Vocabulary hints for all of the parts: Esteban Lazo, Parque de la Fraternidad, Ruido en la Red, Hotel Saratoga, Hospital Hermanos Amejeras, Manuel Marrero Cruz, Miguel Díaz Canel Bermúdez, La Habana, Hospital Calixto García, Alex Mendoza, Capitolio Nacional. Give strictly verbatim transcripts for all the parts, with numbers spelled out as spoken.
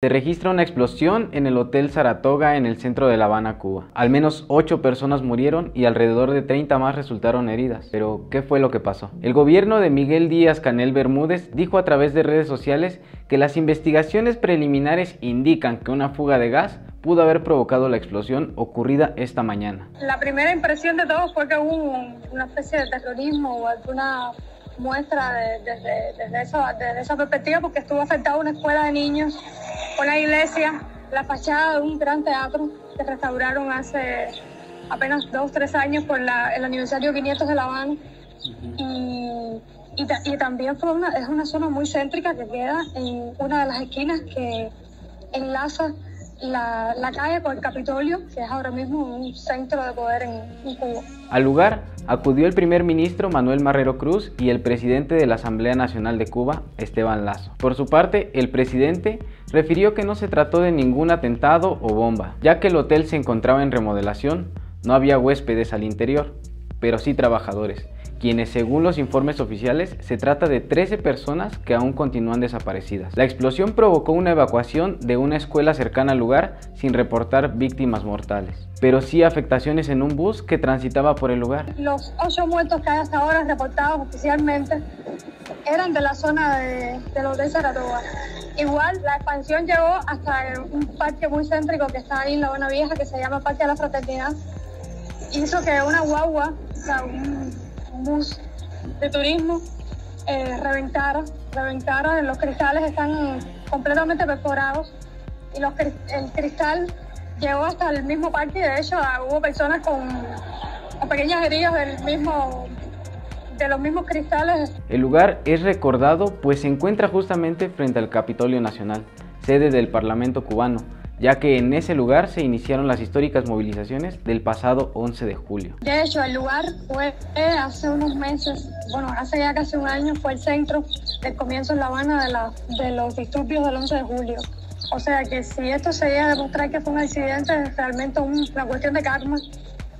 Se registra una explosión en el Hotel Saratoga en el centro de La Habana, Cuba. Al menos ocho personas murieron y alrededor de treinta más resultaron heridas. Pero, ¿qué fue lo que pasó? El gobierno de Miguel Díaz Canel Bermúdez dijo a través de redes sociales que las investigaciones preliminares indican que una fuga de gas pudo haber provocado la explosión ocurrida esta mañana. La primera impresión de todos fue que hubo una especie de terrorismo o alguna muestra desde de, de, de eso, de esa perspectiva, porque estuvo afectada una escuela de niños, una iglesia, la fachada de un gran teatro que restauraron hace apenas dos, tres años por la, el aniversario quinientos de La Habana. Y, y, y también fue una, es una zona muy céntrica que queda en una de las esquinas que enlaza La, la calle con el Capitolio, que es ahora mismo un centro de poder en, en Cuba. Al lugar acudió el primer ministro Manuel Marrero Cruz y el presidente de la Asamblea Nacional de Cuba, Esteban Lazo. Por su parte, el presidente refirió que no se trató de ningún atentado o bomba, ya que el hotel se encontraba en remodelación, no había huéspedes al interior, pero sí trabajadores, quienes según los informes oficiales se trata de trece personas que aún continúan desaparecidas. La explosión provocó una evacuación de una escuela cercana al lugar sin reportar víctimas mortales, pero sí afectaciones en un bus que transitaba por el lugar. Los ocho muertos que hay hasta ahora reportados oficialmente eran de la zona de, de los de Saratoga. Igual la expansión llegó hasta un parque muy céntrico que está ahí en La Habana Vieja, que se llama Parque de la Fraternidad. Hizo que una guagua, o sea, un bus de turismo, eh, reventara, reventara, los cristales están completamente perforados y los, el cristal llegó hasta el mismo parque. De hecho, hubo personas con, con pequeñas heridas del mismo, de los mismos cristales. El lugar es recordado pues se encuentra justamente frente al Capitolio Nacional, sede del Parlamento cubano, ya que en ese lugar se iniciaron las históricas movilizaciones del pasado once de julio. De hecho, el lugar fue hace unos meses, bueno, hace ya casi un año, fue el centro del comienzo en La Habana de, la, de los disturbios del once de julio. O sea que si esto se llega a demostrar que fue un accidente, es realmente una cuestión de karma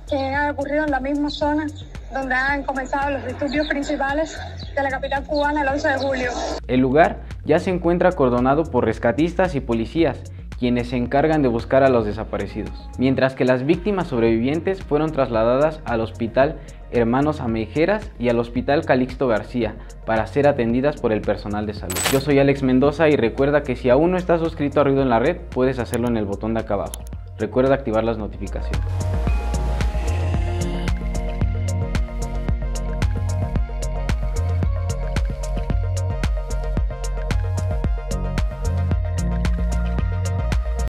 que ha ocurrido en la misma zona donde han comenzado los disturbios principales de la capital cubana el once de julio. El lugar ya se encuentra acordonado por rescatistas y policías, quienes se encargan de buscar a los desaparecidos, mientras que las víctimas sobrevivientes fueron trasladadas al Hospital Hermanos Amejeras y al Hospital Calixto García para ser atendidas por el personal de salud. Yo soy Alex Mendoza y recuerda que si aún no estás suscrito a Ruido en la Red, puedes hacerlo en el botón de acá abajo. Recuerda activar las notificaciones.